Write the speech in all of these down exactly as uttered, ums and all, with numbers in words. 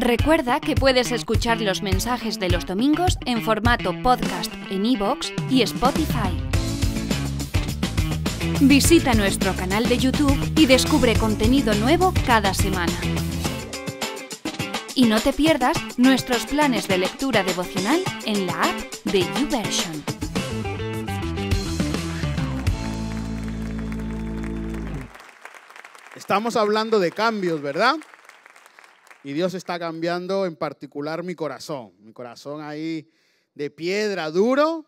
Recuerda que puedes escuchar los mensajes de los domingos en formato podcast en iVoox y Spotify. Visita nuestro canal de YouTube y descubre contenido nuevo cada semana. Y no te pierdas nuestros planes de lectura devocional en la app de YouVersion. Estamos hablando de cambios, ¿verdad? Y Dios está cambiando en particular mi corazón. Mi corazón ahí de piedra duro.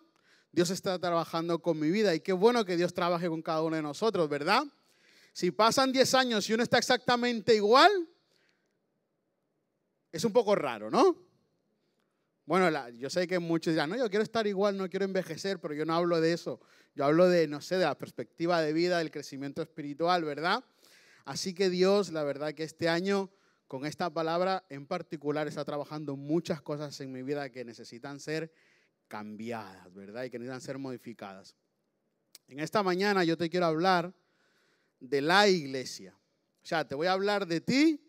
Dios está trabajando con mi vida. Y qué bueno que Dios trabaje con cada uno de nosotros, ¿verdad? Si pasan diez años y uno está exactamente igual, es un poco raro, ¿no? Bueno, la, yo sé que muchos dirán, no, yo quiero estar igual, no quiero envejecer, pero yo no hablo de eso. Yo hablo de, no sé, de la perspectiva de vida, del crecimiento espiritual, ¿verdad? Así que Dios, la verdad que este año, con esta palabra en particular, está trabajando muchas cosas en mi vida que necesitan ser cambiadas, ¿verdad? Y que necesitan ser modificadas. En esta mañana yo te quiero hablar de la iglesia. O sea, te voy a hablar de ti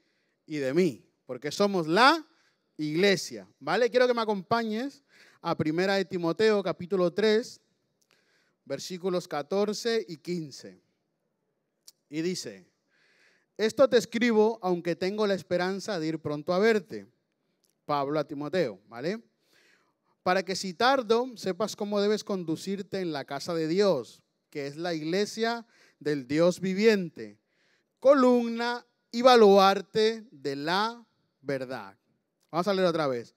y de mí, porque somos la iglesia, ¿vale? Quiero que me acompañes a Primera de Timoteo, capítulo tres, versículos catorce y quince. Y dice... Esto te escribo, aunque tengo la esperanza de ir pronto a verte, Pablo a Timoteo, ¿vale? Para que si tardo, sepas cómo debes conducirte en la casa de Dios, que es la iglesia del Dios viviente, columna y baluarte de la verdad. Vamos a leer otra vez.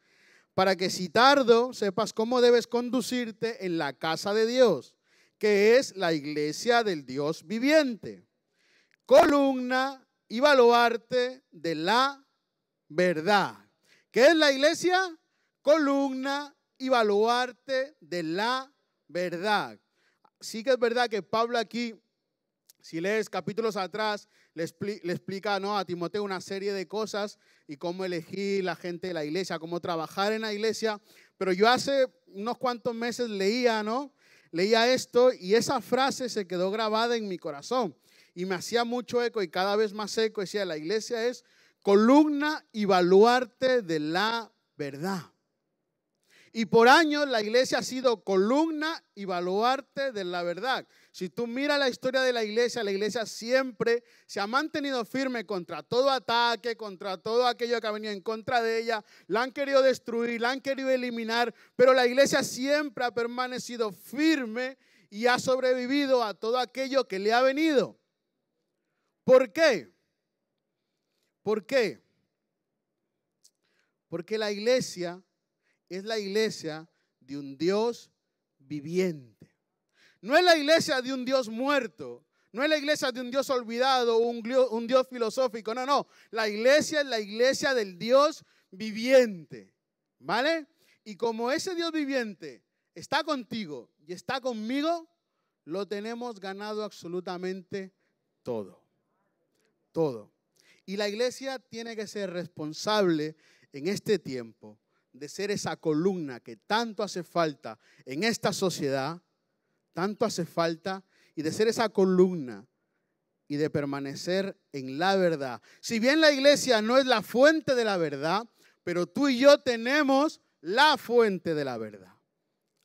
Para que si tardo, sepas cómo debes conducirte en la casa de Dios, que es la iglesia del Dios viviente, columna y baluarte de la verdad. ¿Qué es la iglesia? Columna y baluarte de la verdad. Sí que es verdad que Pablo aquí, si lees capítulos atrás, le, expli- le explica, ¿no?, a Timoteo una serie de cosas y cómo elegir la gente de la iglesia, cómo trabajar en la iglesia. Pero yo hace unos cuantos meses leía, ¿no? Leía esto y esa frase se quedó grabada en mi corazón. Y me hacía mucho eco y cada vez más eco. Decía, la iglesia es columna y baluarte de la verdad. Y por años la iglesia ha sido columna y baluarte de la verdad. Si tú miras la historia de la iglesia, la iglesia siempre se ha mantenido firme contra todo ataque, contra todo aquello que ha venido en contra de ella. La han querido destruir, la han querido eliminar, pero la iglesia siempre ha permanecido firme y ha sobrevivido a todo aquello que le ha venido. ¿Por qué? ¿Por qué? Porque la iglesia es la iglesia de un Dios viviente. No es la iglesia de un Dios muerto, no es la iglesia de un Dios olvidado, un Dios, un Dios filosófico, no, no. La iglesia es la iglesia del Dios viviente, ¿vale? Y como ese Dios viviente está contigo y está conmigo, lo tenemos ganado absolutamente todo. Todo. Y la iglesia tiene que ser responsable en este tiempo de ser esa columna que tanto hace falta en esta sociedad, tanto hace falta, y de ser esa columna y de permanecer en la verdad. Si bien la iglesia no es la fuente de la verdad, pero tú y yo tenemos la fuente de la verdad.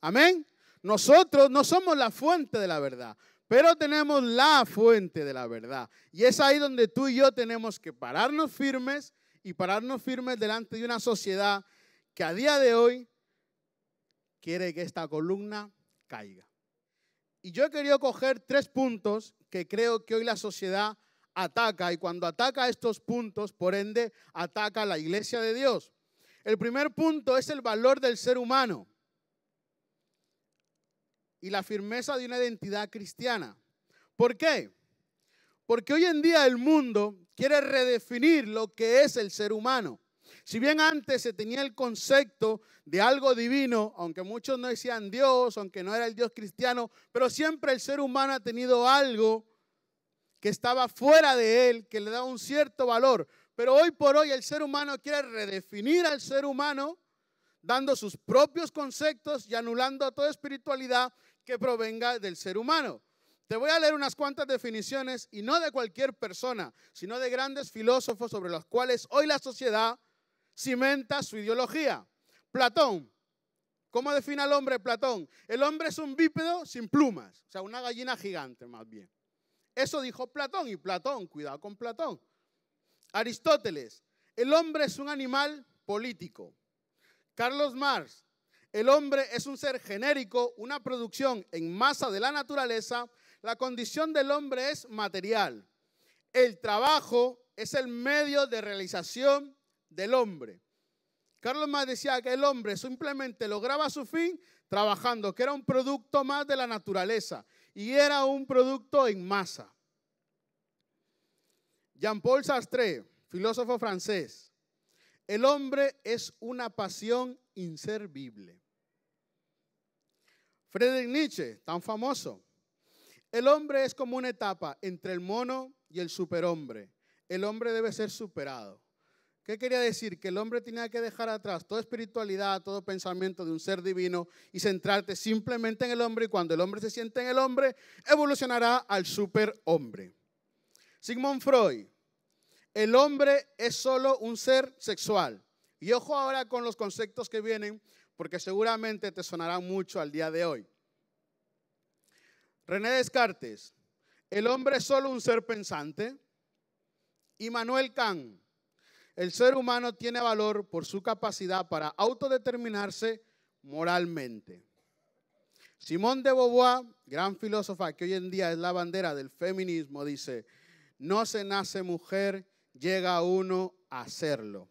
Amén. Nosotros no somos la fuente de la verdad, pero tenemos la fuente de la verdad. Y es ahí donde tú y yo tenemos que pararnos firmes y pararnos firmes delante de una sociedad que a día de hoy quiere que esta columna caiga. Y yo he querido coger tres puntos que creo que hoy la sociedad ataca. Y cuando ataca estos puntos, por ende, ataca a la iglesia de Dios. El primer punto es el valor del ser humano y la firmeza de una identidad cristiana. ¿Por qué? Porque hoy en día el mundo quiere redefinir lo que es el ser humano. Si bien antes se tenía el concepto de algo divino, aunque muchos no decían Dios, aunque no era el Dios cristiano, pero siempre el ser humano ha tenido algo que estaba fuera de él, que le da un cierto valor. Pero hoy por hoy el ser humano quiere redefinir al ser humano, dando sus propios conceptos y anulando toda espiritualidad que provenga del ser humano. Te voy a leer unas cuantas definiciones, y no de cualquier persona, sino de grandes filósofos sobre los cuales hoy la sociedad cimenta su ideología. Platón, ¿cómo define al hombre Platón? El hombre es un bípedo sin plumas, o sea, una gallina gigante más bien. Eso dijo Platón, y Platón, cuidado con Platón. Aristóteles, el hombre es un animal político. Carlos Marx, el hombre es un ser genérico, una producción en masa de la naturaleza. La condición del hombre es material. El trabajo es el medio de realización del hombre. Carlos Marx decía que el hombre simplemente lograba su fin trabajando, que era un producto más de la naturaleza y era un producto en masa. Jean-Paul Sartre, filósofo francés, el hombre es una pasión inservible. Friedrich Nietzsche, tan famoso, el hombre es como una etapa entre el mono y el superhombre. El hombre debe ser superado. ¿Qué quería decir? Que el hombre tenía que dejar atrás toda espiritualidad, todo pensamiento de un ser divino y centrarte simplemente en el hombre, y cuando el hombre se siente en el hombre, evolucionará al superhombre. Sigmund Freud, el hombre es solo un ser sexual. Y ojo ahora con los conceptos que vienen, porque seguramente te sonarán mucho al día de hoy. René Descartes, el hombre es solo un ser pensante. Immanuel Kant, el ser humano tiene valor por su capacidad para autodeterminarse moralmente. Simone de Beauvoir, gran filósofa que hoy en día es la bandera del feminismo, dice: no se nace mujer, llega uno a serlo.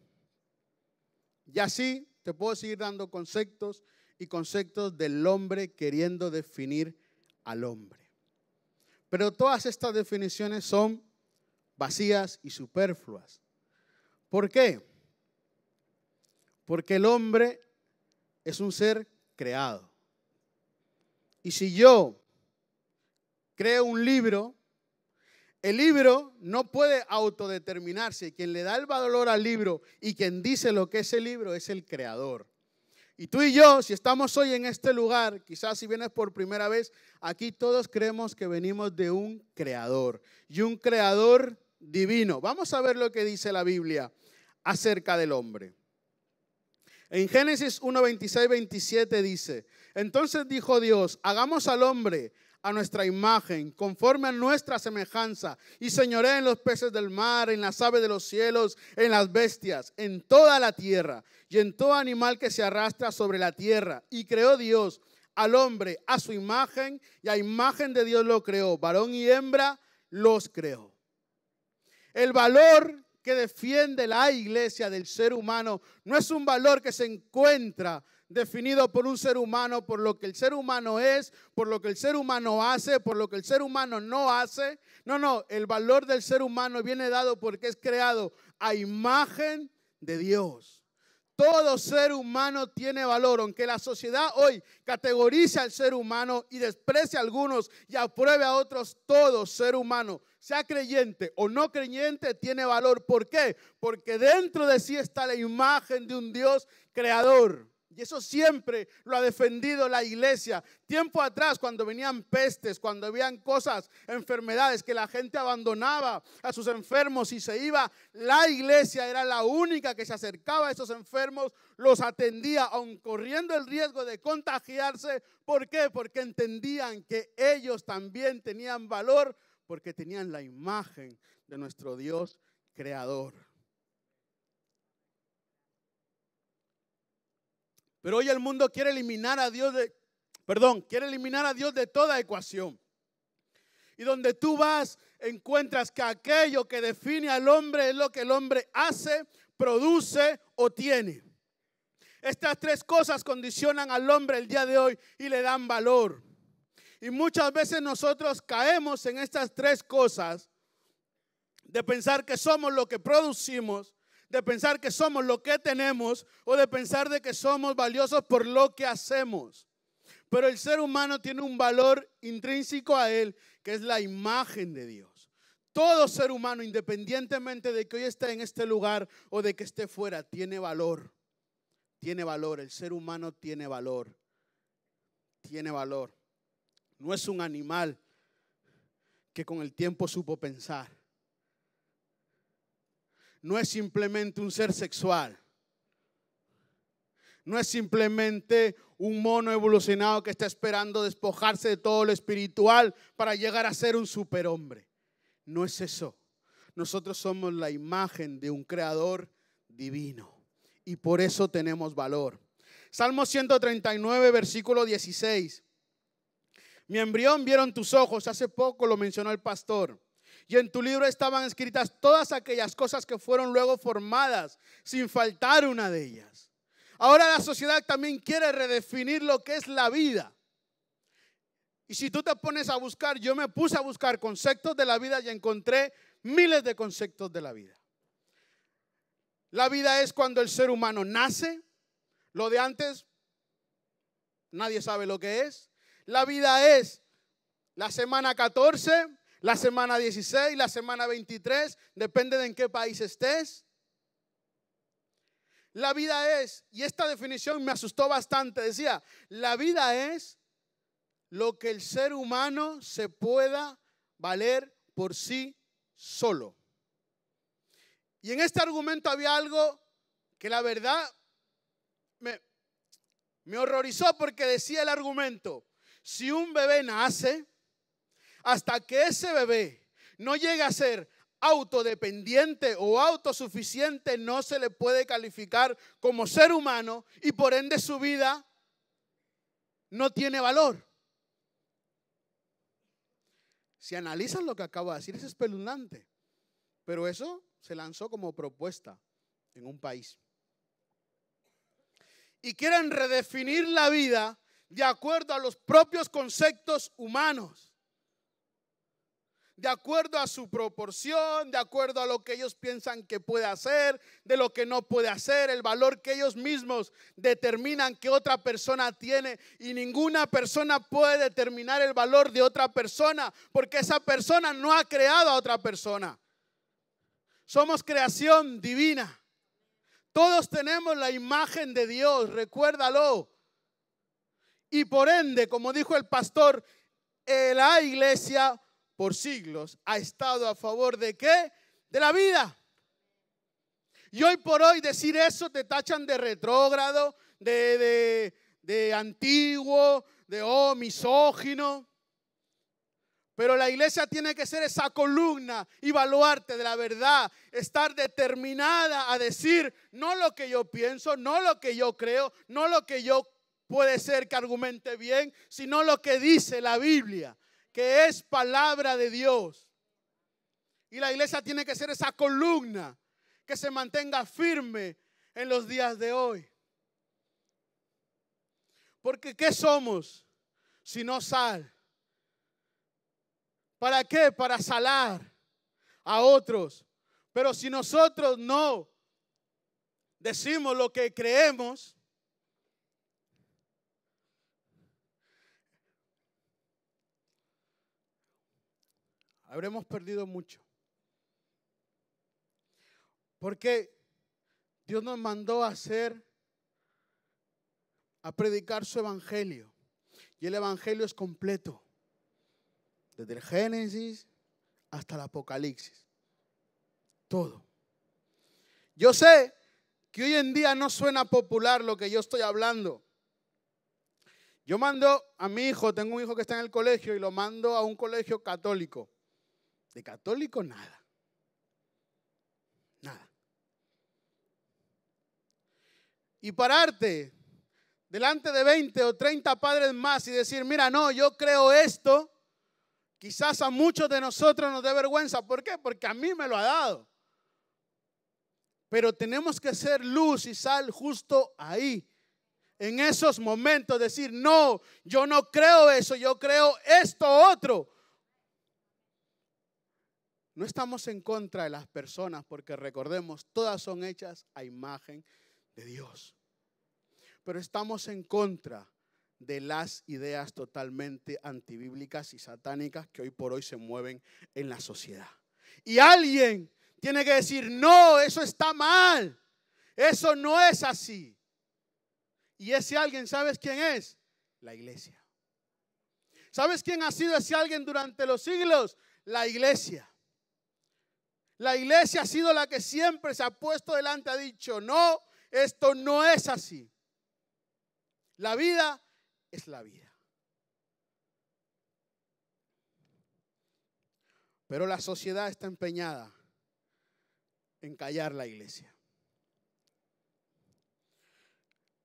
Y así te puedo seguir dando conceptos y conceptos del hombre queriendo definir al hombre. Pero todas estas definiciones son vacías y superfluas. ¿Por qué? Porque el hombre es un ser creado. Y si yo creo un libro, el libro no puede autodeterminarse. Quien le da el valor al libro y quien dice lo que es el libro es el creador. Y tú y yo, si estamos hoy en este lugar, quizás si vienes por primera vez, aquí todos creemos que venimos de un creador y un creador divino. Vamos a ver lo que dice la Biblia acerca del hombre. En Génesis uno, veintiséis, veintisiete dice: entonces dijo Dios, hagamos al hombre a nuestra imagen, conforme a nuestra semejanza, y señoré en los peces del mar, en las aves de los cielos, en las bestias, en toda la tierra y en todo animal que se arrastra sobre la tierra. Y creó Dios al hombre a su imagen, y a imagen de Dios lo creó, varón y hembra los creó. El valor que defiende la iglesia del ser humano no es un valor que se encuentra definido por un ser humano, por lo que el ser humano es, por lo que el ser humano hace, por lo que el ser humano no hace. No, no, el valor del ser humano viene dado porque es creado a imagen de Dios. Todo ser humano tiene valor, aunque la sociedad hoy categorice al ser humano y desprecie a algunos y apruebe a otros. Todo ser humano, sea creyente o no creyente, tiene valor. ¿Por qué? Porque dentro de sí está la imagen de un Dios creador. Y eso siempre lo ha defendido la iglesia. Tiempo atrás, cuando venían pestes, cuando habían cosas, enfermedades, que la gente abandonaba a sus enfermos y se iba, la iglesia era la única que se acercaba a esos enfermos, los atendía, aun corriendo el riesgo de contagiarse. ¿Por qué? Porque entendían que ellos también tenían valor, porque tenían la imagen de nuestro Dios creador. Pero hoy el mundo quiere eliminar a Dios de, perdón, quiere eliminar a Dios de toda ecuación. Y donde tú vas, encuentras que aquello que define al hombre es lo que el hombre hace, produce o tiene. Estas tres cosas condicionan al hombre el día de hoy y le dan valor. Y muchas veces nosotros caemos en estas tres cosas, de pensar que somos lo que producimos, de pensar que somos lo que tenemos, o de pensar de que somos valiosos por lo que hacemos. Pero el ser humano tiene un valor intrínseco a él, que es la imagen de Dios. Todo ser humano, independientemente de que hoy esté en este lugar o de que esté fuera, tiene valor. Tiene valor, el ser humano tiene valor. Tiene valor. No es un animal que con el tiempo supo pensar. No es simplemente un ser sexual. No es simplemente un mono evolucionado que está esperando despojarse de todo lo espiritual para llegar a ser un superhombre. No es eso. Nosotros somos la imagen de un creador divino y por eso tenemos valor. Salmo ciento treinta y nueve, versículo dieciséis. Mi embrión vieron tus ojos, hace poco lo mencionó el pastor. Y en tu libro estaban escritas todas aquellas cosas que fueron luego formadas, sin faltar una de ellas. Ahora la sociedad también quiere redefinir lo que es la vida. Y si tú te pones a buscar, yo me puse a buscar conceptos de la vida y encontré miles de conceptos de la vida. La vida es cuando el ser humano nace, lo de antes nadie sabe lo que es. La vida es la semana catorce. La semana dieciséis, la semana veintitrés, depende de en qué país estés. La vida es, y esta definición me asustó bastante, decía, la vida es lo que el ser humano se pueda valer por sí solo. Y en este argumento había algo que la verdad me, me horrorizó, porque decía el argumento, si un bebé nace, hasta que ese bebé no llegue a ser autodependiente o autosuficiente, no se le puede calificar como ser humano y por ende su vida no tiene valor. Si analizan lo que acabo de decir, es espeluznante. Pero eso se lanzó como propuesta en un país. Y quieren redefinir la vida de acuerdo a los propios conceptos humanos, de acuerdo a su proporción, de acuerdo a lo que ellos piensan que puede hacer, de lo que no puede hacer, el valor que ellos mismos determinan que otra persona tiene, y ninguna persona puede determinar el valor de otra persona, porque esa persona no ha creado a otra persona. Somos creación divina. Todos tenemos la imagen de Dios, recuérdalo. Y por ende, como dijo el pastor, la iglesia por siglos ha estado a favor de ¿qué? De la vida. Y hoy por hoy decir eso te tachan de retrógrado, de, de, de antiguo, de oh, misógino. Pero la iglesia tiene que ser esa columna y baluarte de la verdad, estar determinada a decir no lo que yo pienso, no lo que yo creo, no lo que yo puede ser que argumente bien, sino lo que dice la Biblia, que es palabra de Dios. Y la iglesia tiene que ser esa columna que se mantenga firme en los días de hoy. Porque ¿qué somos si no sal? ¿Para qué? Para salar a otros. Pero si nosotros no decimos lo que creemos, habremos perdido mucho. Porque Dios nos mandó a hacer, a predicar su evangelio. Y el evangelio es completo. Desde el Génesis hasta el Apocalipsis. Todo. Yo sé que hoy en día no suena popular lo que yo estoy hablando. Yo mando a mi hijo, tengo un hijo que está en el colegio y lo mando a un colegio católico. De católico nada, nada. Y pararte delante de veinte o treinta padres más y decir, mira, no, yo creo esto, quizás a muchos de nosotros nos dé vergüenza. ¿Por qué? Porque a mí me lo ha dado. Pero tenemos que ser luz y sal justo ahí, en esos momentos, decir, no, yo no creo eso, yo creo esto otro. No estamos en contra de las personas porque recordemos, todas son hechas a imagen de Dios. Pero estamos en contra de las ideas totalmente antibíblicas y satánicas que hoy por hoy se mueven en la sociedad. Y alguien tiene que decir, no, eso está mal, eso no es así. Y ese alguien, ¿sabes quién es? La iglesia. ¿Sabes quién ha sido ese alguien durante los siglos? La iglesia. La iglesia ha sido la que siempre se ha puesto delante, ha dicho, no, esto no es así. La vida es la vida. Pero la sociedad está empeñada en callar la iglesia.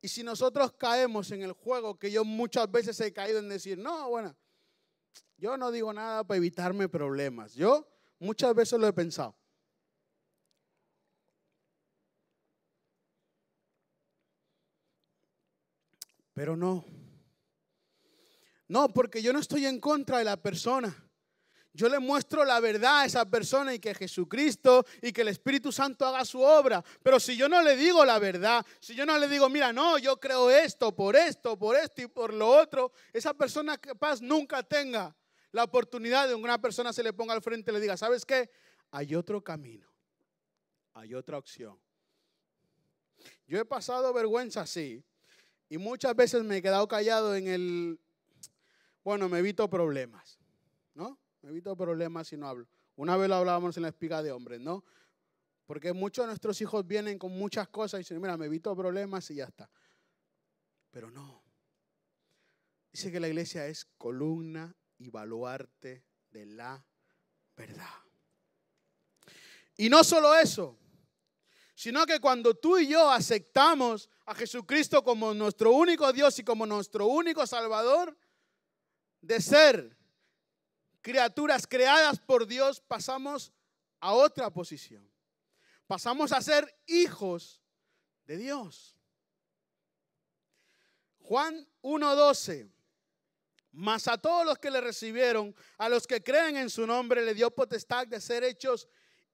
Y si nosotros caemos en el juego, que yo muchas veces he caído en decir, no, bueno, yo no digo nada para evitarme problemas. Yo muchas veces lo he pensado. Pero no. No, porque yo no estoy en contra de la persona. Yo le muestro la verdad a esa persona y que Jesucristo y que el Espíritu Santo haga su obra. Pero si yo no le digo la verdad, si yo no le digo, mira, no, yo creo esto, por esto, por esto y por lo otro, esa persona capaz nunca tenga la oportunidad de que una persona se le ponga al frente y le diga, ¿sabes qué? Hay otro camino, hay otra opción. Yo he pasado vergüenza así y muchas veces me he quedado callado en el, bueno, me evito problemas, ¿no? Me evito problemas si no hablo. Una vez lo hablábamos en la espiga de hombres, ¿no? Porque muchos de nuestros hijos vienen con muchas cosas y dicen, mira, me evito problemas y ya está. Pero no. Dice que la iglesia es columna y baluarte de la verdad. Y no solo eso, sino que cuando tú y yo aceptamos a Jesucristo como nuestro único Dios y como nuestro único Salvador, de ser criaturas creadas por Dios, pasamos a otra posición. Pasamos a ser hijos de Dios. Juan uno doce. Mas a todos los que le recibieron, a los que creen en su nombre, le dio potestad de ser hechos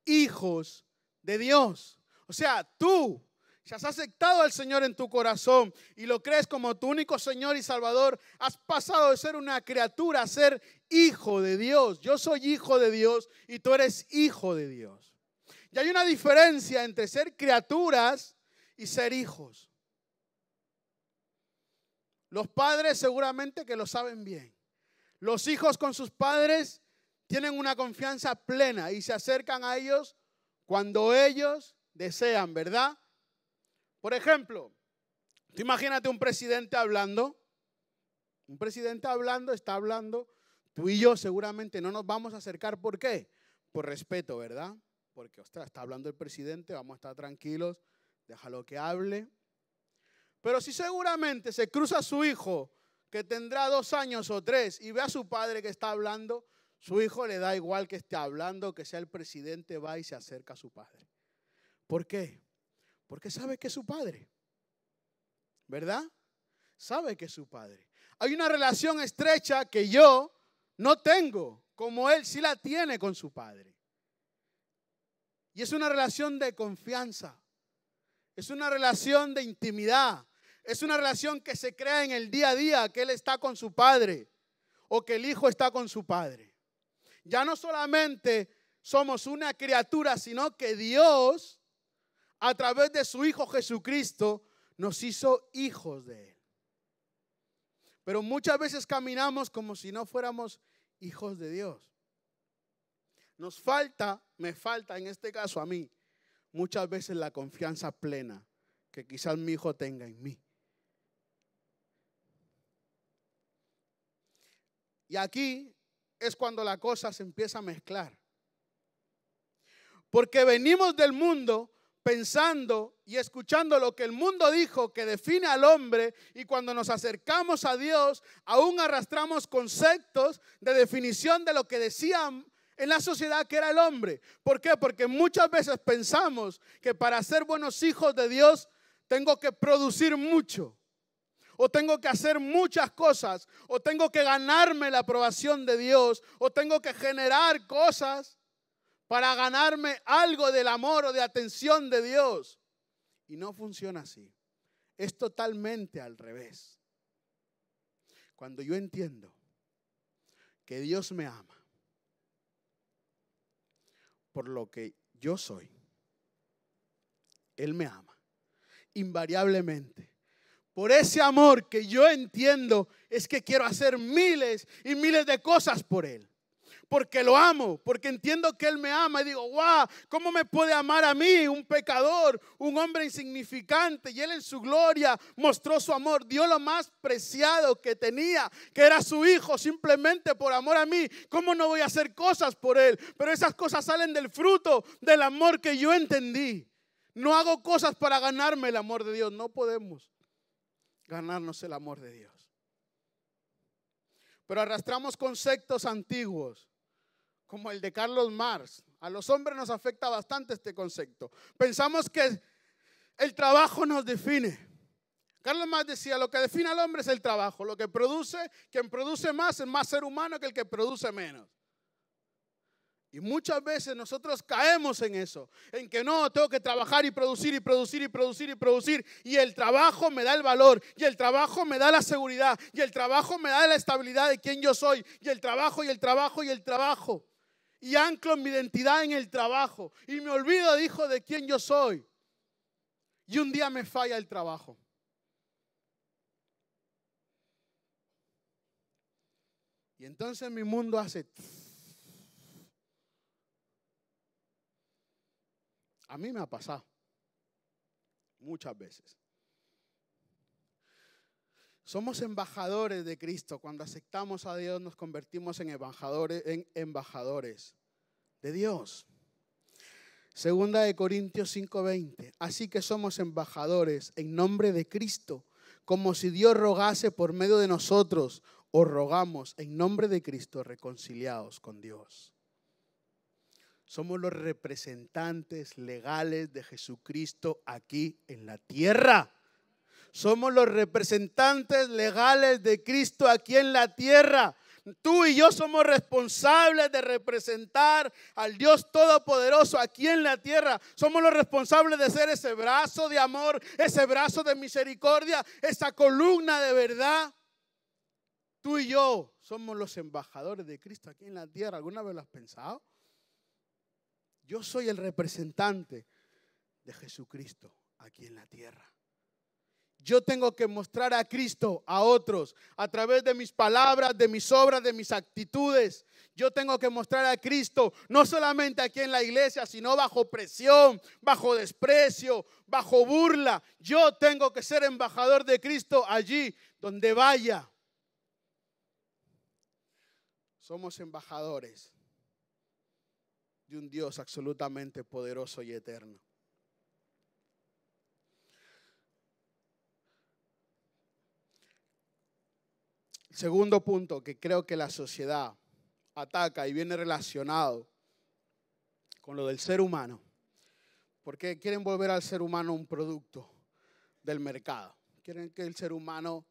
hijos de Dios. O sea, tú, si has aceptado al Señor en tu corazón y lo crees como tu único Señor y Salvador, has pasado de ser una criatura a ser hijo de Dios. Yo soy hijo de Dios y tú eres hijo de Dios. Y hay una diferencia entre ser criaturas y ser hijos. Los padres seguramente que lo saben bien. Los hijos con sus padres tienen una confianza plena y se acercan a ellos cuando ellos desean, ¿verdad? Por ejemplo, tú imagínate un presidente hablando, un presidente hablando, está hablando, tú y yo seguramente no nos vamos a acercar, ¿por qué? Por respeto, ¿verdad? Porque, ostras, está hablando el presidente, vamos a estar tranquilos, déjalo que hable. Pero si seguramente se cruza su hijo, que tendrá dos años o tres, y ve a su padre que está hablando, su hijo le da igual que esté hablando, que sea el presidente, va y se acerca a su padre. ¿Por qué? Porque sabe que es su padre, ¿verdad? Sabe que es su padre. Hay una relación estrecha que yo no tengo, como él sí la tiene con su padre. Y es una relación de confianza, es una relación de intimidad, es una relación que se crea en el día a día, que él está con su padre o que el hijo está con su padre. Ya no solamente somos una criatura, sino que Dios, a través de su Hijo Jesucristo, nos hizo hijos de Él. Pero muchas veces caminamos como si no fuéramos hijos de Dios. Nos falta, me falta en este caso a mí, muchas veces la confianza plena que quizás mi hijo tenga en mí. Y aquí es cuando la cosa se empieza a mezclar. Porque venimos del mundo pensando y escuchando lo que el mundo dijo que define al hombre, y cuando nos acercamos a Dios aún arrastramos conceptos de definición de lo que decían en la sociedad que era el hombre. ¿Por qué? Porque muchas veces pensamos que para ser buenos hijos de Dios tengo que producir mucho, o tengo que hacer muchas cosas, o tengo que ganarme la aprobación de Dios, o tengo que generar cosas para ganarme algo del amor o de atención de Dios. Y no funciona así. Es totalmente al revés. Cuando yo entiendo que Dios me ama por lo que yo soy, Él me ama invariablemente. Por ese amor que yo entiendo es que quiero hacer miles y miles de cosas por Él. porque lo amo, porque entiendo que Él me ama. Y digo, wow, ¿cómo me puede amar a mí, un pecador, un hombre insignificante? Y Él en su gloria mostró su amor, dio lo más preciado que tenía, que era su hijo, simplemente por amor a mí. ¿Cómo no voy a hacer cosas por Él? Pero esas cosas salen del fruto del amor que yo entendí. No hago cosas para ganarme el amor de Dios. No podemos ganarnos el amor de Dios. Pero arrastramos conceptos antiguos, como el de Carlos Marx. A los hombres nos afecta bastante este concepto. Pensamos que el trabajo nos define. Carlos Marx decía, lo que define al hombre es el trabajo. Lo que produce, quien produce más es más ser humano que el que produce menos. Y muchas veces nosotros caemos en eso, en que no, tengo que trabajar y producir y producir y producir y producir. Y el trabajo me da el valor, y el trabajo me da la seguridad, y el trabajo me da la estabilidad de quien yo soy, y el trabajo, y el trabajo, y el trabajo. Y anclo mi identidad en el trabajo, y me olvido, dijo, de quién yo soy. Y un día me falla el trabajo. Y entonces mi mundo hace... A mí me ha pasado muchas veces. Somos embajadores de Cristo. Cuando aceptamos a Dios nos convertimos en embajadores, en embajadores de Dios. Segunda de Corintios cinco veinte. Así que somos embajadores en nombre de Cristo, como si Dios rogase por medio de nosotros. Os rogamos en nombre de Cristo, reconciliados con Dios. Somos los representantes legales de Jesucristo aquí en la tierra. Somos los representantes legales de Cristo aquí en la tierra. Tú y yo somos responsables de representar al Dios Todopoderoso aquí en la tierra. Somos los responsables de ser ese brazo de amor, ese brazo de misericordia, esa columna de verdad. Tú y yo somos los embajadores de Cristo aquí en la tierra. ¿Alguna vez lo has pensado? Yo soy el representante de Jesucristo aquí en la tierra. Yo tengo que mostrar a Cristo a otros a través de mis palabras, de mis obras, de mis actitudes. Yo tengo que mostrar a Cristo no solamente aquí en la iglesia, sino bajo presión, bajo desprecio, bajo burla. Yo tengo que ser embajador de Cristo allí donde vaya. Somos embajadores de un Dios absolutamente poderoso y eterno. El segundo punto que creo que la sociedad ataca y viene relacionado con lo del ser humano, porque quieren volver al ser humano un producto del mercado. Quieren que el ser humano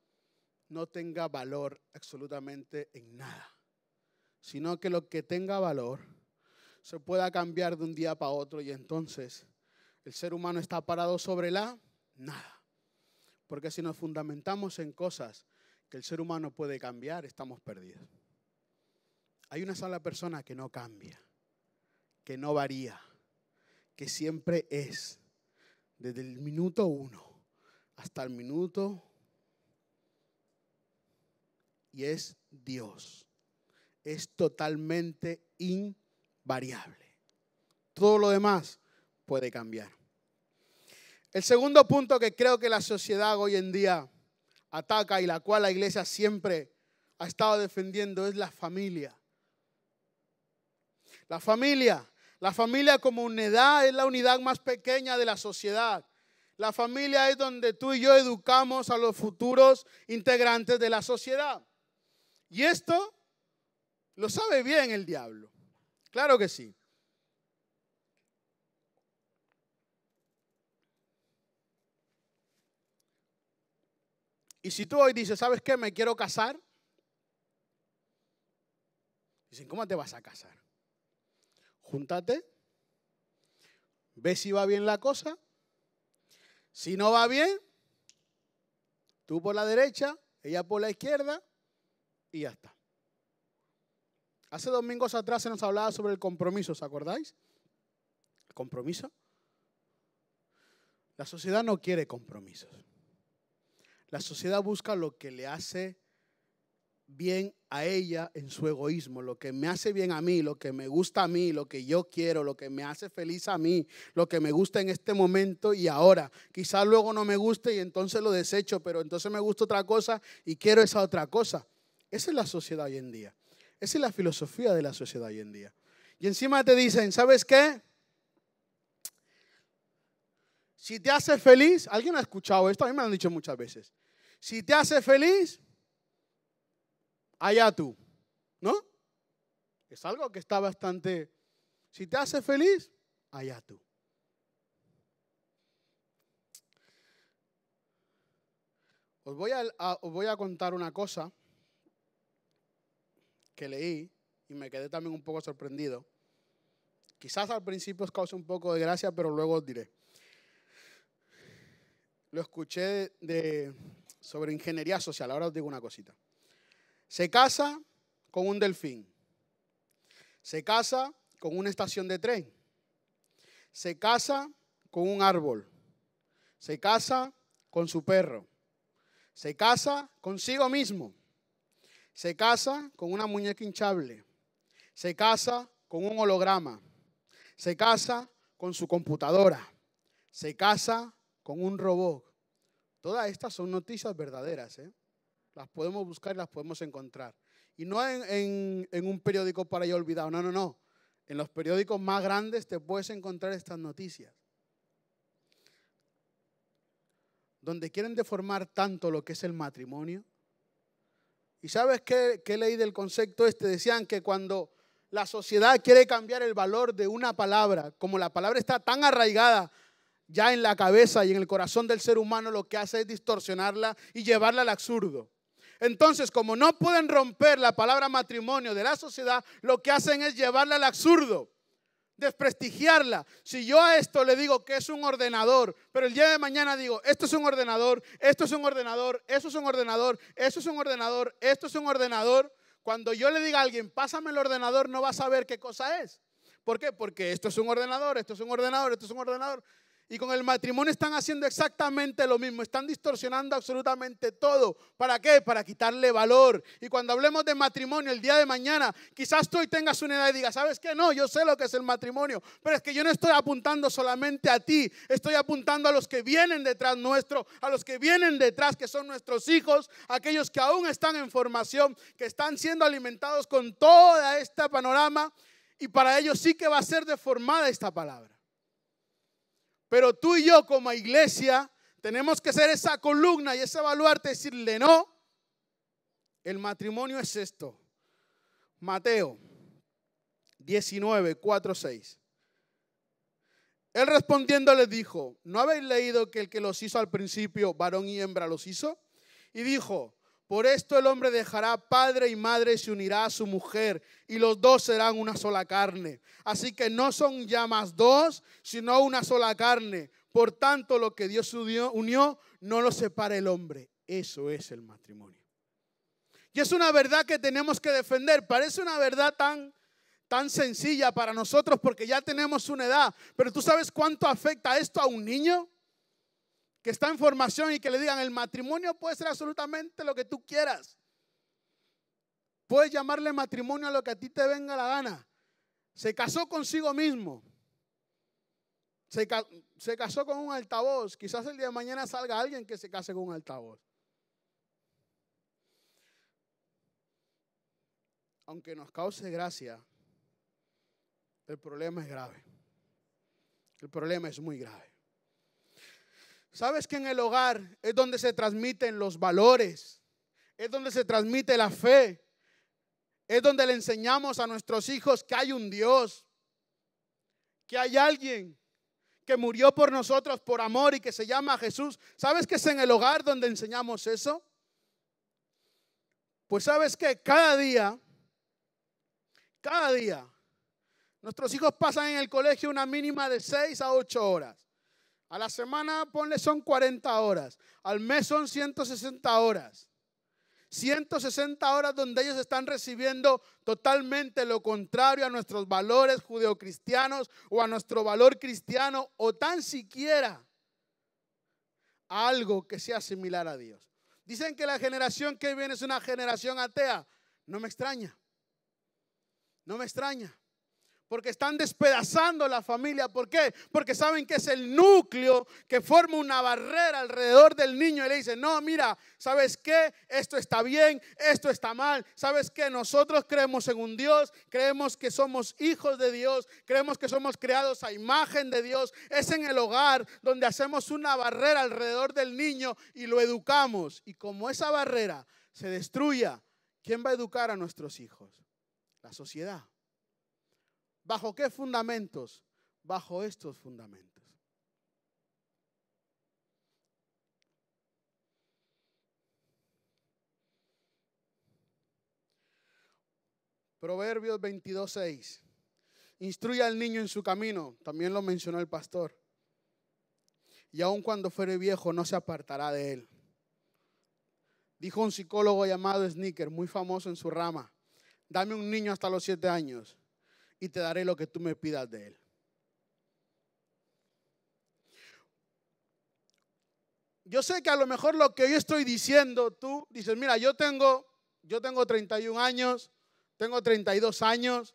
no tenga valor absolutamente en nada, sino que lo que tenga valor se pueda cambiar de un día para otro, y entonces el ser humano está parado sobre la nada. Porque si nos fundamentamos en cosas que el ser humano puede cambiar, estamos perdidos. Hay una sola persona que no cambia, que no varía, que siempre es, desde el minuto uno hasta el minuto, y es Dios. Es totalmente inmutable. Variable. Todo lo demás puede cambiar. El segundo punto que creo que la sociedad hoy en día ataca y la cual la iglesia siempre ha estado defendiendo es la familia. La familia, la familia como unidad es la unidad más pequeña de la sociedad. La familia es donde tú y yo educamos a los futuros integrantes de la sociedad. Y esto lo sabe bien el diablo. Claro que sí. Y si tú hoy dices, ¿sabes qué? Me quiero casar. Dicen, ¿cómo te vas a casar? Júntate, ve si va bien la cosa. Si no va bien, tú por la derecha, ella por la izquierda y ya está. Hace domingos atrás se nos hablaba sobre el compromiso, ¿os acordáis? ¿El compromiso? La sociedad no quiere compromisos. La sociedad busca lo que le hace bien a ella en su egoísmo, lo que me hace bien a mí, lo que me gusta a mí, lo que yo quiero, lo que me hace feliz a mí, lo que me gusta en este momento y ahora. Quizás luego no me guste y entonces lo desecho, pero entonces me gusta otra cosa y quiero esa otra cosa. Esa es la sociedad hoy en día. Esa es la filosofía de la sociedad hoy en día. Y encima te dicen, ¿sabes qué? Si te hace feliz, alguien ha escuchado esto, a mí me lo han dicho muchas veces. Si te hace feliz, allá tú, ¿no? Es algo que está bastante, si te hace feliz, allá tú. Os voy a, a, os voy a contar una cosa que leí y me quedé también un poco sorprendido. Quizás al principio os cause un poco de gracia, pero luego os diré. Lo escuché de, sobre ingeniería social. Ahora os digo una cosita. Se casa con un delfín. Se casa con una estación de tren. Se casa con un árbol. Se casa con su perro. Se casa consigo mismo. Se casa con una muñeca hinchable. Se casa con un holograma. Se casa con su computadora. Se casa con un robot. Todas estas son noticias verdaderas, ¿eh? Las podemos buscar y las podemos encontrar. Y no en, en, en un periódico para ya olvidado, no, no, no. En los periódicos más grandes te puedes encontrar estas noticias. Donde quieren deformar tanto lo que es el matrimonio. ¿Y sabes qué, qué leí del concepto este? Decían que cuando la sociedad quiere cambiar el valor de una palabra, como la palabra está tan arraigada ya en la cabeza y en el corazón del ser humano, lo que hace es distorsionarla y llevarla al absurdo. Entonces, como no pueden romper la palabra matrimonio de la sociedad, lo que hacen es llevarla al absurdo, desprestigiarla. Si yo a esto le digo que es un ordenador, pero el día de mañana digo, esto es un ordenador, esto es un ordenador, esto es un ordenador, esto es un ordenador, esto es un ordenador. Cuando yo le diga a alguien, pásame el ordenador, no va a saber qué cosa es. ¿Por qué? Porque esto es un ordenador, esto es un ordenador, esto es un ordenador. Y con el matrimonio están haciendo exactamente lo mismo. Están distorsionando absolutamente todo. ¿Para qué? Para quitarle valor. Y cuando hablemos de matrimonio el día de mañana, quizás tú hoy tengas una edad y digas, ¿sabes qué? No, yo sé lo que es el matrimonio. Pero es que yo no estoy apuntando solamente a ti. Estoy apuntando a los que vienen detrás nuestro, a los que vienen detrás, que son nuestros hijos, aquellos que aún están en formación, que están siendo alimentados con todo este panorama. Y para ellos sí que va a ser deformada esta palabra. Pero tú y yo como iglesia tenemos que ser esa columna y ese baluarte, decirle no, el matrimonio es esto. Mateo diecinueve, cuatro, seis. Él respondiendo les dijo, ¿no habéis leído que el que los hizo al principio, varón y hembra los hizo? Y dijo, por esto el hombre dejará padre y madre y se unirá a su mujer y los dos serán una sola carne. Así que no son ya más dos, sino una sola carne. Por tanto, lo que Dios unió, no lo separa el hombre. Eso es el matrimonio. Y es una verdad que tenemos que defender. Parece una verdad tan, tan sencilla para nosotros porque ya tenemos una edad. Pero ¿tú sabes cuánto afecta esto a un niño? Que está en formación y que le digan, el matrimonio puede ser absolutamente lo que tú quieras. Puedes llamarle matrimonio a lo que a ti te venga la gana. Se casó consigo mismo. Se, ca se casó con un altavoz. Quizás el día de mañana salga alguien que se case con un altavoz. Aunque nos cause gracia, el problema es grave. El problema es muy grave. ¿Sabes que en el hogar es donde se transmiten los valores? Es donde se transmite la fe. Es donde le enseñamos a nuestros hijos que hay un Dios. Que hay alguien que murió por nosotros por amor y que se llama Jesús. ¿Sabes que es en el hogar donde enseñamos eso? Pues sabes que cada día, cada día, nuestros hijos pasan en el colegio una mínima de seis a ocho horas. A la semana, ponle, son cuarenta horas. Al mes son ciento sesenta horas. ciento sesenta horas donde ellos están recibiendo totalmente lo contrario a nuestros valores judeocristianos o a nuestro valor cristiano o tan siquiera a algo que sea similar a Dios. Dicen que la generación que viene es una generación atea. No me extraña. No me extraña. Porque están despedazando la familia. ¿Por qué? Porque saben que es el núcleo que forma una barrera alrededor del niño. Y le dicen, no, mira, ¿sabes qué? Esto está bien, esto está mal. ¿Sabes qué? Nosotros creemos en un Dios, creemos que somos hijos de Dios, creemos que somos creados a imagen de Dios. Es en el hogar donde hacemos una barrera alrededor del niño y lo educamos. Y como esa barrera se destruya, ¿quién va a educar a nuestros hijos? La sociedad. ¿Bajo qué fundamentos? Bajo estos fundamentos. Proverbios veintidós, seis. Instruye al niño en su camino, también lo mencionó el pastor. Y aun cuando fuere viejo no se apartará de él. Dijo un psicólogo llamado Skinner, muy famoso en su rama. Dame un niño hasta los siete años. Y te daré lo que tú me pidas de él. Yo sé que a lo mejor lo que yo estoy diciendo, tú dices, mira, yo tengo, yo tengo treinta y un años, tengo treinta y dos años,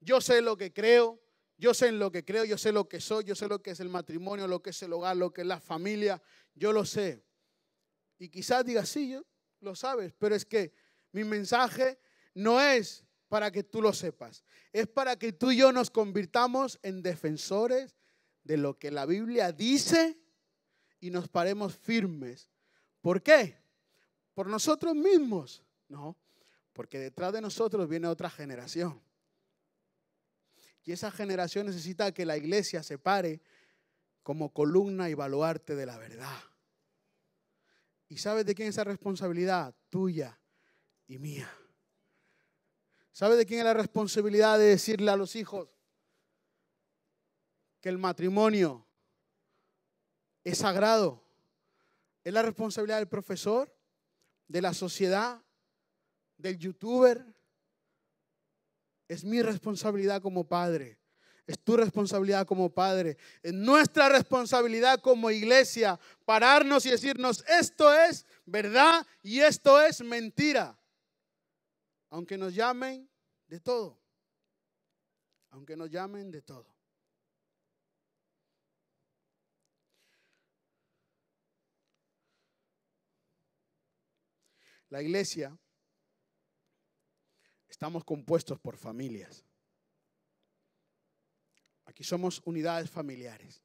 yo sé lo que creo, yo sé en lo que creo, yo sé lo que soy, yo sé lo que es el matrimonio, lo que es el hogar, lo que es la familia, yo lo sé. Y quizás digas, sí, yo, lo sabes, pero es que mi mensaje no es para que tú lo sepas. Es para que tú y yo nos convirtamos en defensores de lo que la Biblia dice y nos paremos firmes. ¿Por qué? ¿Por nosotros mismos? No, porque detrás de nosotros viene otra generación. Y esa generación necesita que la iglesia se pare como columna y baluarte de la verdad. ¿Y sabes de quién es esa responsabilidad? Tuya y mía. ¿Sabe de quién es la responsabilidad de decirle a los hijos que el matrimonio es sagrado? Es la responsabilidad del profesor, de la sociedad, del youtuber. Es mi responsabilidad como padre, es tu responsabilidad como padre, es nuestra responsabilidad como iglesia pararnos y decirnos esto es verdad y esto es mentira. Aunque nos llamen de todo. Aunque nos llamen de todo. La iglesia, estamos compuestos por familias. Aquí somos unidades familiares.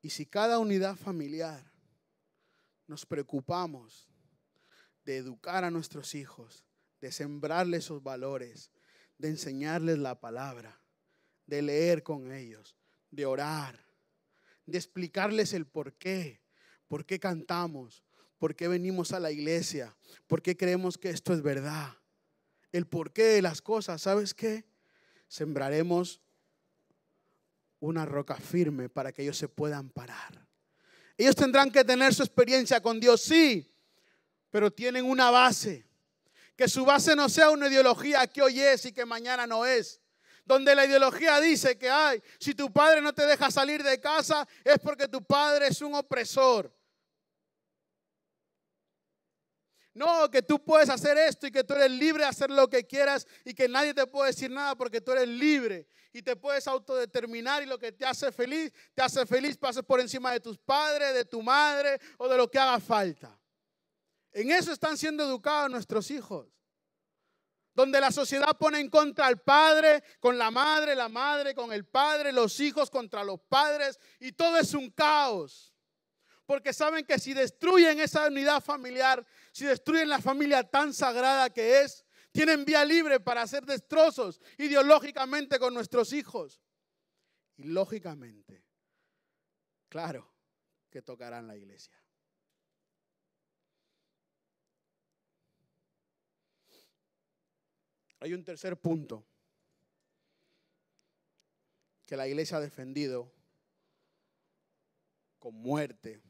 Y si cada unidad familiar nos preocupamos de educar a nuestros hijos, de sembrarles sus valores, de enseñarles la palabra, de leer con ellos, de orar, de explicarles el por qué, por qué cantamos, por qué venimos a la iglesia, por qué creemos que esto es verdad, el por qué de las cosas. ¿Sabes qué? Sembraremos una roca firme para que ellos se puedan parar. Ellos tendrán que tener su experiencia con Dios, sí, pero tienen una base, que su base no sea una ideología que hoy es y que mañana no es. Donde la ideología dice que ay, si tu padre no te deja salir de casa es porque tu padre es un opresor. No, que tú puedes hacer esto y que tú eres libre de hacer lo que quieras y que nadie te puede decir nada porque tú eres libre. Y te puedes autodeterminar y lo que te hace feliz, te hace feliz, pases por encima de tus padres, de tu madre o de lo que haga falta. En eso están siendo educados nuestros hijos. Donde la sociedad pone en contra al padre, con la madre, la madre, con el padre, los hijos contra los padres. Y todo es un caos. Porque saben que si destruyen esa unidad familiar, si destruyen la familia tan sagrada que es, tienen vía libre para hacer destrozos ideológicamente con nuestros hijos. Y lógicamente, claro, que tocarán la iglesia. Hay un tercer punto que la iglesia ha defendido con muerte,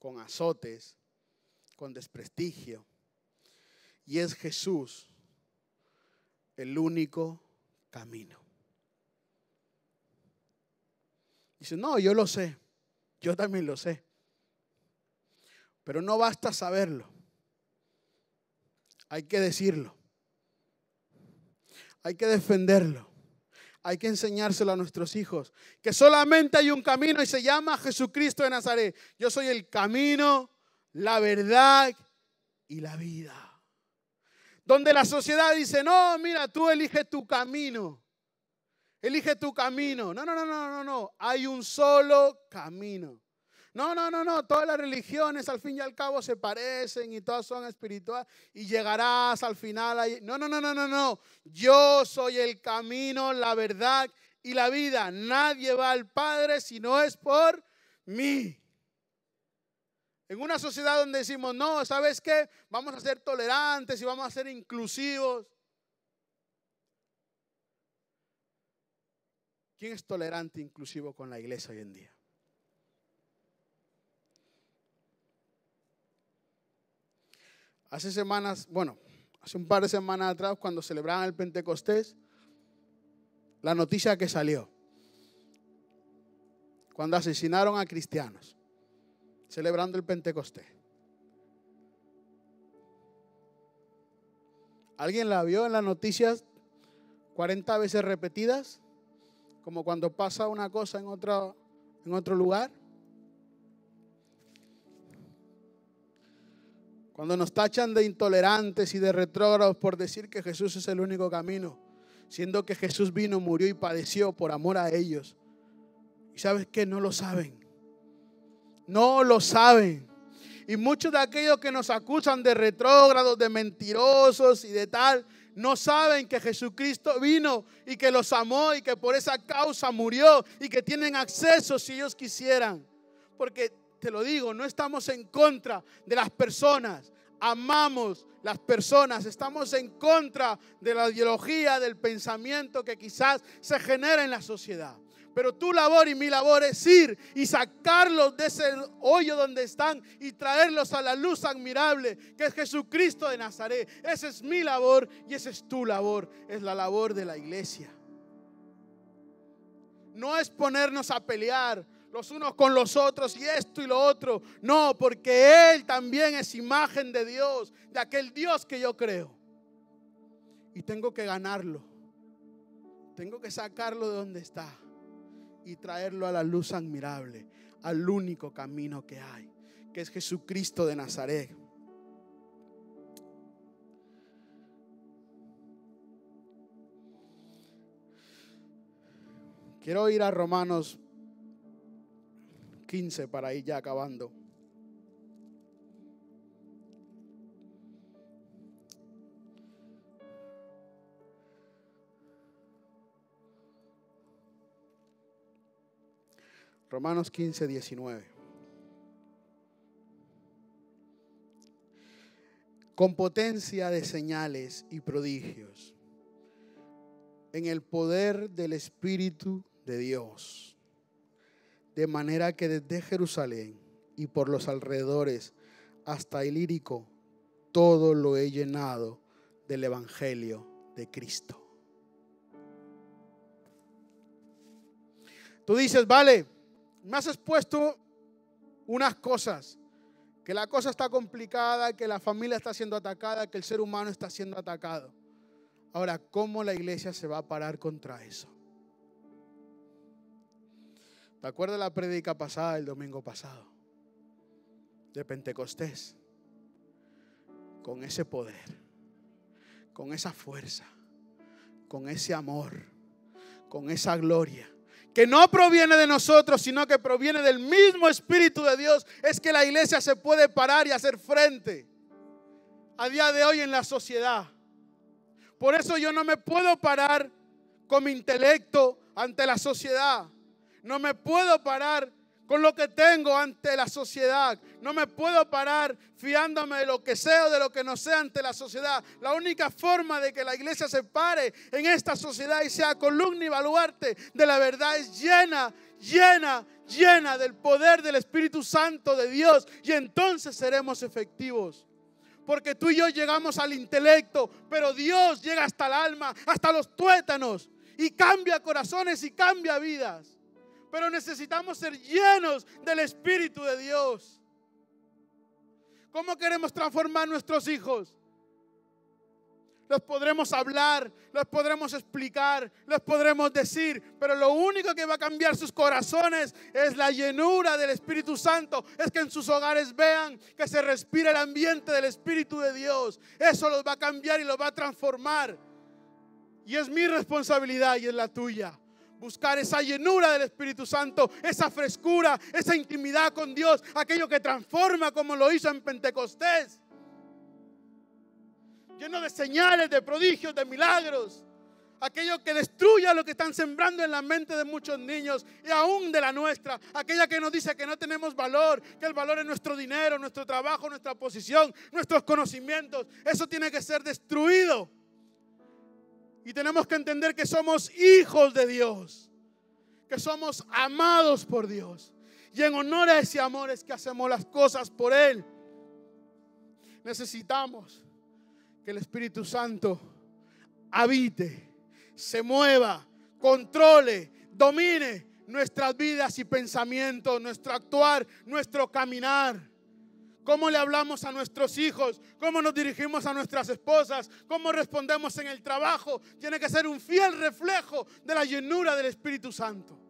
con azotes, con desprestigio, y es Jesús, el único camino. Dice, no, yo lo sé, yo también lo sé. Pero no basta saberlo. Hay que decirlo. Hay que defenderlo. Hay que enseñárselo a nuestros hijos. Que solamente hay un camino y se llama Jesucristo de Nazaret. Yo soy el camino, la verdad y la vida. Donde la sociedad dice, no, mira, tú elige tu camino. Elige tu camino. No, no, no, no, no, no. Hay un solo camino. No, no, no, no. Todas las religiones al fin y al cabo se parecen y todas son espirituales y llegarás al final. Ahí. No, no, no, no, no, no. Yo soy el camino, la verdad y la vida. Nadie va al Padre si no es por mí. En una sociedad donde decimos, no, ¿sabes qué? Vamos a ser tolerantes y vamos a ser inclusivos. ¿Quién es tolerante e inclusivo con la iglesia hoy en día? Hace semanas, bueno, hace un par de semanas atrás, cuando celebraban el Pentecostés, la noticia que salió, cuando asesinaron a cristianos, celebrando el Pentecostés. ¿Alguien la vio en las noticias cuarenta veces repetidas? Como cuando pasa una cosa en otro, en otro lugar. Cuando nos tachan de intolerantes y de retrógrados por decir que Jesús es el único camino, siendo que Jesús vino, murió y padeció por amor a ellos. ¿Y sabes qué? No lo saben. No lo saben. Y muchos de aquellos que nos acusan de retrógrados, de mentirosos y de tal, no saben que Jesucristo vino y que los amó y que por esa causa murió y que tienen acceso si ellos quisieran. Porque te lo digo, no estamos en contra de las personas, amamos las personas, estamos en contra de la ideología, del pensamiento que quizás se genera en la sociedad. Pero tu labor y mi labor es ir y sacarlos de ese hoyo donde están y traerlos a la luz admirable que es Jesucristo de Nazaret. Esa es mi labor y esa es tu labor, es la labor de la iglesia. No es ponernos a pelear los unos con los otros y esto y lo otro. No, porque Él también es imagen de Dios, de aquel Dios que yo creo. Y tengo que ganarlo. Tengo que sacarlo de donde está y traerlo a la luz admirable, al único camino que hay, que es Jesucristo de Nazaret. Quiero ir a Romanos quince para ir ya acabando. Romanos quince, diecinueve. Con potencia de señales y prodigios, en el poder del Espíritu de Dios, de manera que desde Jerusalén y por los alrededores hasta Ilírico, todo lo he llenado del Evangelio de Cristo. Tú dices, vale, me has expuesto unas cosas, que la cosa está complicada, que la familia está siendo atacada, que el ser humano está siendo atacado. Ahora, ¿cómo la iglesia se va a parar contra eso? ¿Te acuerdas la prédica pasada del domingo pasado? De Pentecostés. Con ese poder, con esa fuerza, con ese amor, con esa gloria, que no proviene de nosotros, sino que proviene del mismo Espíritu de Dios, es que la iglesia se puede parar y hacer frente a día de hoy en la sociedad. Por eso yo no me puedo parar con mi intelecto ante la sociedad. No me puedo parar con lo que tengo ante la sociedad. No me puedo parar fiándome de lo que sé o de lo que no sé ante la sociedad. La única forma de que la iglesia se pare en esta sociedad y sea columna y baluarte de la verdad es llena, llena, llena del poder del Espíritu Santo de Dios. Y entonces seremos efectivos. Porque tú y yo llegamos al intelecto, pero Dios llega hasta el alma, hasta los tuétanos. Y cambia corazones y cambia vidas. Pero necesitamos ser llenos del Espíritu de Dios. ¿Cómo queremos transformar nuestros hijos? Los podremos hablar, los podremos explicar, los podremos decir, pero lo único que va a cambiar sus corazones es la llenura del Espíritu Santo. Es que en sus hogares vean que se respira el ambiente del Espíritu de Dios. Eso los va a cambiar y los va a transformar. Y es mi responsabilidad y es la tuya. Buscar esa llenura del Espíritu Santo, esa frescura, esa intimidad con Dios, aquello que transforma como lo hizo en Pentecostés. Lleno de señales, de prodigios, de milagros. Aquello que destruya lo que están sembrando en la mente de muchos niños y aún de la nuestra. Aquella que nos dice que no tenemos valor, que el valor es nuestro dinero, nuestro trabajo, nuestra posición, nuestros conocimientos. Eso tiene que ser destruido. Y tenemos que entender que somos hijos de Dios, que somos amados por Dios. Y en honor a ese amor es que hacemos las cosas por Él. Necesitamos que el Espíritu Santo habite, se mueva, controle, domine nuestras vidas y pensamientos, nuestro actuar, nuestro caminar. Cómo le hablamos a nuestros hijos, cómo nos dirigimos a nuestras esposas, cómo respondemos en el trabajo. Tiene que ser un fiel reflejo de la llenura del Espíritu Santo.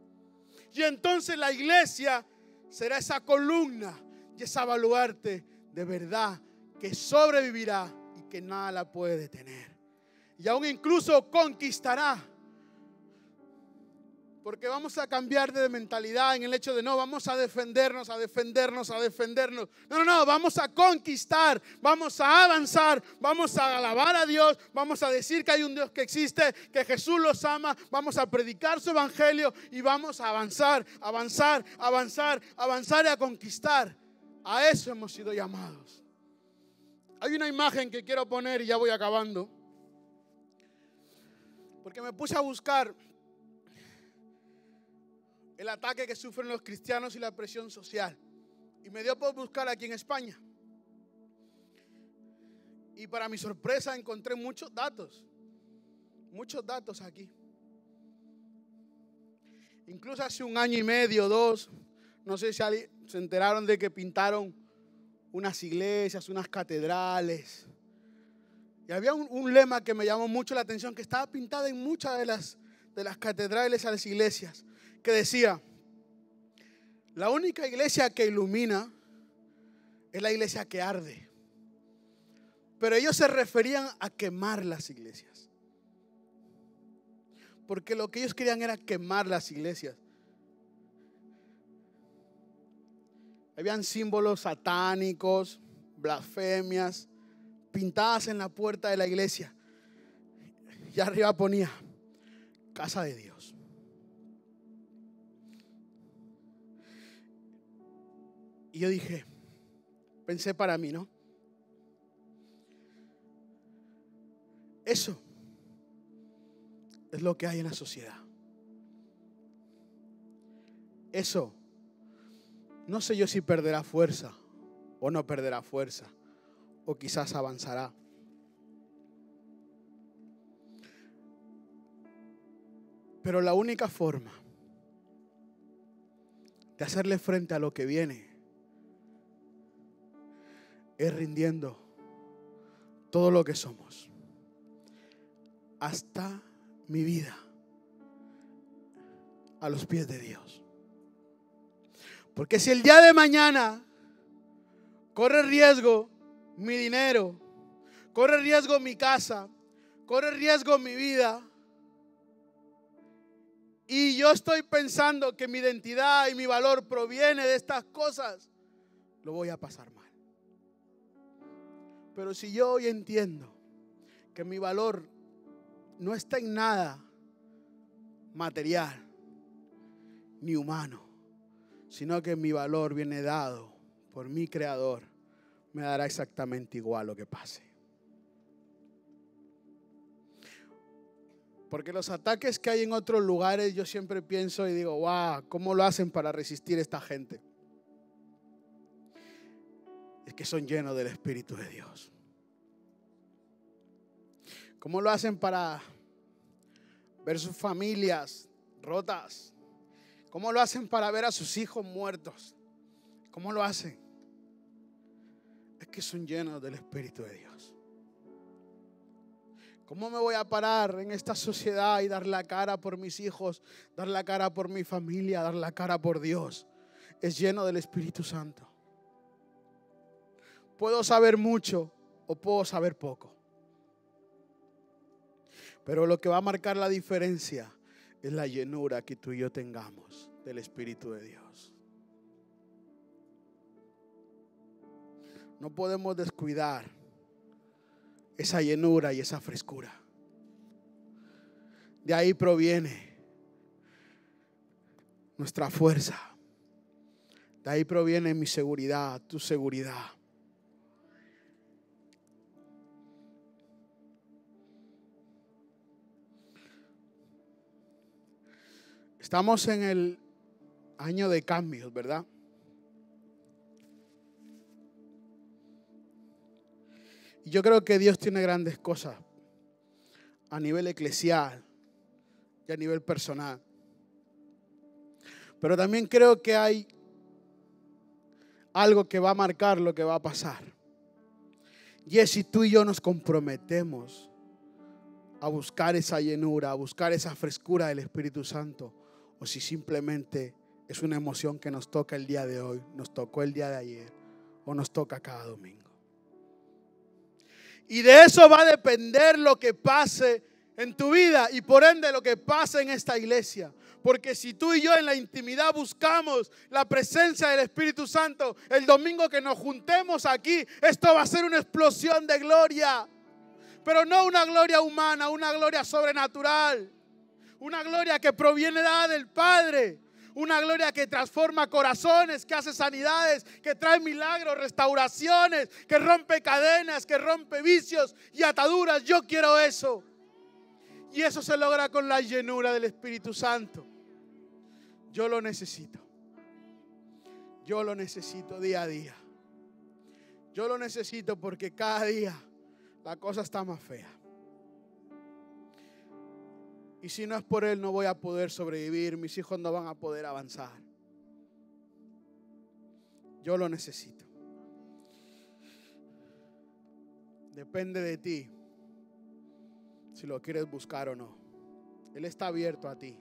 Y entonces la iglesia será esa columna y esa baluarte de verdad que sobrevivirá, que nada la puede detener y aún incluso conquistará, porque vamos a cambiar de mentalidad en el hecho de no vamos a defendernos, a defendernos, a defendernos. No, no, no, vamos a conquistar, vamos a avanzar, vamos a alabar a Dios, vamos a decir que hay un Dios que existe, que Jesús los ama, vamos a predicar su evangelio y vamos a avanzar, avanzar, avanzar, avanzar y a conquistar. A eso hemos sido llamados. Hay una imagen que quiero poner y ya voy acabando, porque me puse a buscar el ataque que sufren los cristianos y la presión social, y me dio por buscar aquí en España, y para mi sorpresa encontré muchos datos, muchos datos aquí. Incluso hace un año y medio, dos, no sé si se enteraron de que pintaron unas iglesias, unas catedrales. Y había un, un lema que me llamó mucho la atención, que estaba pintada en muchas de las, de las catedrales a las iglesias, que decía: la única iglesia que ilumina es la iglesia que arde. Pero ellos se referían a quemar las iglesias, porque lo que ellos querían era quemar las iglesias. Habían símbolos satánicos, blasfemias, pintadas en la puerta de la iglesia. Y arriba ponía: casa de Dios. Y yo dije, pensé para mí, ¿no? Eso es lo que hay en la sociedad. Eso. No sé yo si perderá fuerza o no perderá fuerza, o quizás avanzará. Pero la única forma de hacerle frente a lo que viene es rindiendo todo lo que somos, hasta mi vida, a los pies de Dios. Porque si el día de mañana corre riesgo mi dinero, corre riesgo mi casa, corre riesgo mi vida, y yo estoy pensando que mi identidad y mi valor proviene de estas cosas, lo voy a pasar mal. Pero si yo hoy entiendo que mi valor no está en nada material ni humano, sino que mi valor viene dado por mi Creador, me dará exactamente igual lo que pase. Porque los ataques que hay en otros lugares, yo siempre pienso y digo, wow, ¿cómo lo hacen para resistir esta gente? Es que son llenos del Espíritu de Dios. ¿Cómo lo hacen para ver sus familias rotas? ¿Cómo lo hacen para ver a sus hijos muertos? ¿Cómo lo hacen? es que son llenos del Espíritu de Dios. ¿Cómo me voy a parar en esta sociedad y dar la cara por mis hijos, dar la cara por mi familia, dar la cara por Dios? Es lleno del Espíritu Santo. Puedo saber mucho o puedo saber poco. Pero lo que va a marcar la diferencia es la llenura que tú y yo tengamos del Espíritu de Dios. No podemos descuidar esa llenura y esa frescura. De ahí proviene nuestra fuerza. De ahí proviene mi seguridad, tu seguridad. Estamos en el año de cambios, ¿verdad? Yo creo que Dios tiene grandes cosas a nivel eclesial y a nivel personal. Pero también creo que hay algo que va a marcar lo que va a pasar. Y es si tú y yo nos comprometemos a buscar esa llenura, a buscar esa frescura del Espíritu Santo, o si simplemente es una emoción que nos toca el día de hoy, nos tocó el día de ayer o nos toca cada domingo. Y de eso va a depender lo que pase en tu vida y por ende lo que pase en esta iglesia. Porque si tú y yo en la intimidad buscamos la presencia del Espíritu Santo, el domingo que nos juntemos aquí, esto va a ser una explosión de gloria. Pero no una gloria humana, una gloria sobrenatural. Una gloria que proviene del Padre. Una gloria que transforma corazones, que hace sanidades, que trae milagros, restauraciones, que rompe cadenas, que rompe vicios y ataduras. Yo quiero eso. Y eso se logra con la llenura del Espíritu Santo. Yo lo necesito. Yo lo necesito día a día. Yo lo necesito porque cada día la cosa está más fea. Y si no es por Él, no voy a poder sobrevivir. Mis hijos no van a poder avanzar. Yo lo necesito. Depende de ti si lo quieres buscar o no. Él está abierto a ti.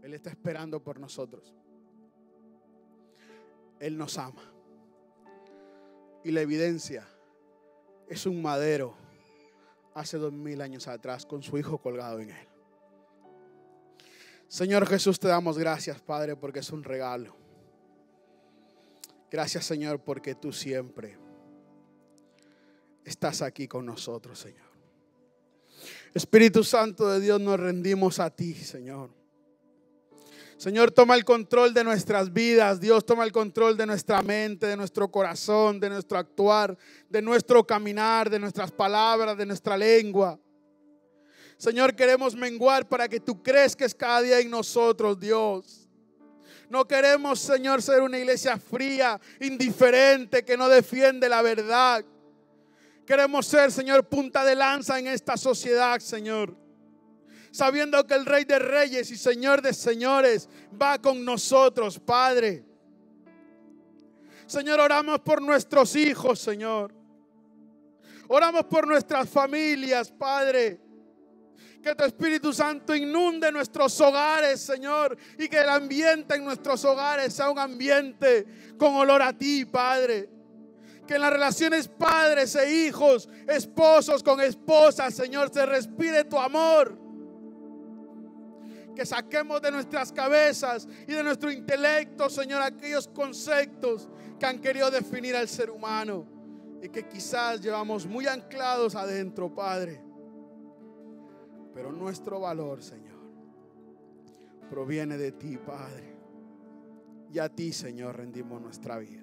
Él está esperando por nosotros. Él nos ama. Y la evidencia es un madero. Hace dos mil años atrás, con su hijo colgado en él. Señor Jesús, te damos gracias, Padre, porque es un regalo. Gracias, Señor, porque tú siempre estás aquí con nosotros, Señor. Espíritu Santo de Dios, nos rendimos a ti, Señor. Señor, toma el control de nuestras vidas. Dios, toma el control de nuestra mente, de nuestro corazón, de nuestro actuar, de nuestro caminar, de nuestras palabras, de nuestra lengua. Señor, queremos menguar para que tú crezcas cada día en nosotros, Dios. No queremos, Señor, ser una iglesia fría, indiferente, que no defiende la verdad. Queremos ser, Señor, punta de lanza en esta sociedad, Señor. Sabiendo que el Rey de Reyes y Señor de Señores va con nosotros, Padre. Señor, oramos por nuestros hijos, Señor. Oramos por nuestras familias, Padre. Que tu Espíritu Santo inunde nuestros hogares, Señor. Y que el ambiente en nuestros hogares sea un ambiente con olor a ti, Padre. Que en las relaciones padres e hijos, esposos con esposas, Señor, se respire tu amor. Que saquemos de nuestras cabezas y de nuestro intelecto, Señor, aquellos conceptos que han querido definir al ser humano y que quizás llevamos muy anclados adentro, Padre. Pero nuestro valor, Señor, proviene de ti, Padre. Y a ti, Señor, rendimos nuestra vida.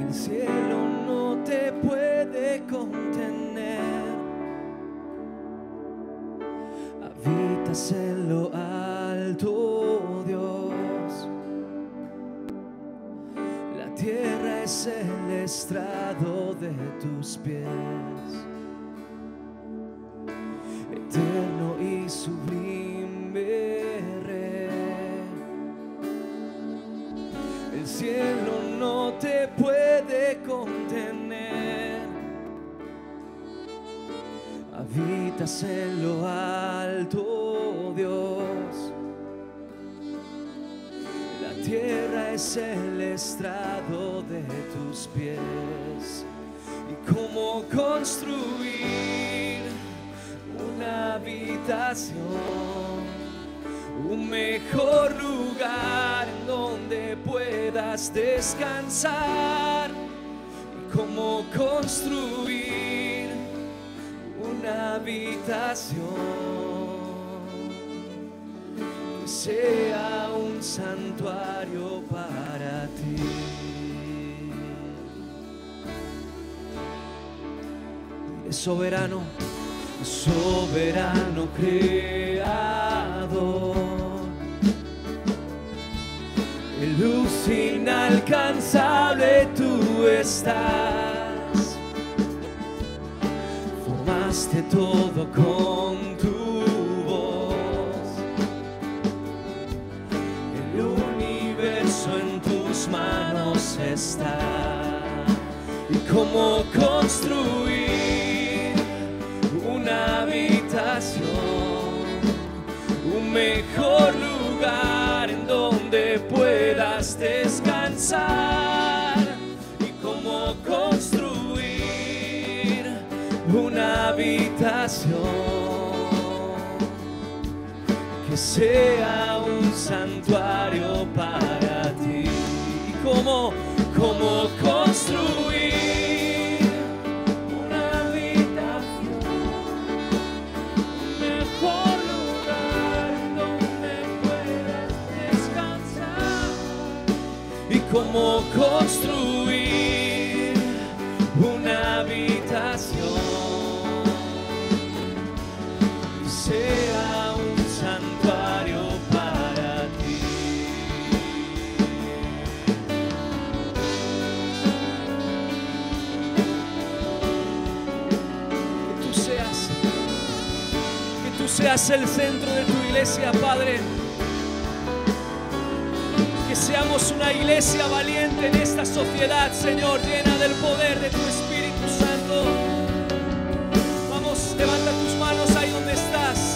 El cielo no te puede contener. estás en lo alto, Dios. La tierra es el estrado de tus pies. Eterno y sublime Rey. El cielo no te puede contener. Habitas en lo alto, Dios. La tierra es el estrado de tus pies. ¿Y cómo construir una habitación, un mejor lugar donde puedas descansar? ¿Y cómo construir una habitación que sea un santuario para ti? Es soberano, soberano creador, en luz inalcanzable tú estás. Formaste todo con tu voz, el universo en tus manos está. ¿Y cómo construir una habitación, un mejor lugar en donde puedas descansar? ¿Y cómo construir una habitación que sea un santuario para ti? ¿Y cómo, cómo construir una habitación, un mejor lugar donde puedas descansar? ¿Y cómo construir una habitación sea un santuario para ti? Que tú seas, que tú seas el centro de tu iglesia, Padre. Que seamos una iglesia valiente en esta sociedad, Señor, llena del poder de tu Espíritu Santo. Vamos, levanta tus manos ahí donde estás.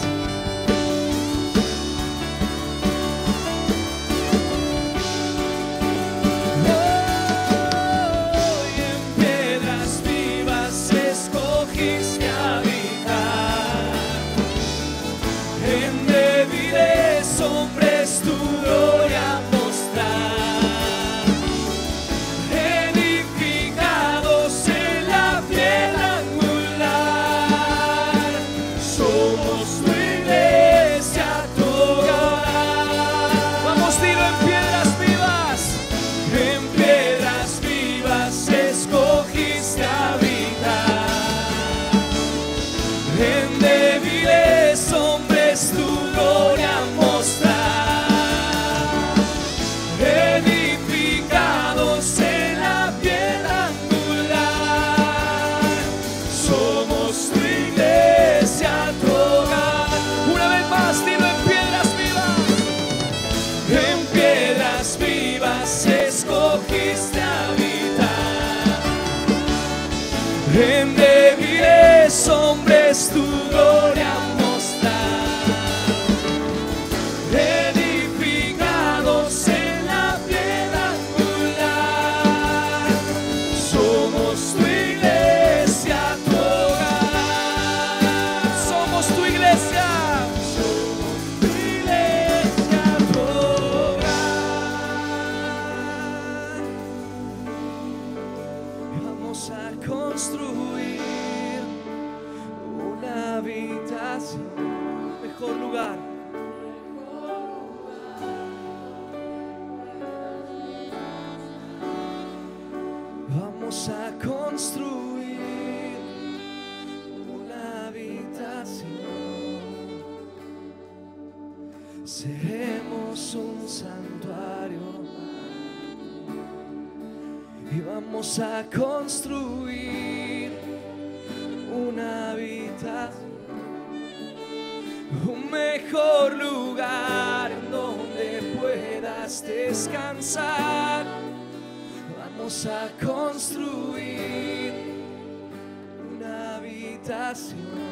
En débiles hombres tu gloria mostrar, edificados en la piedra angular, somos tu iglesia, tu hogar. Somos tu iglesia, somos tu iglesia, tu hogar. Vamos a construir mejor lugar. Vamos a construir una habitación seremos un santuario y vamos a construir una habitación, un mejor lugar en donde puedas descansar. Vamos a construir una habitación.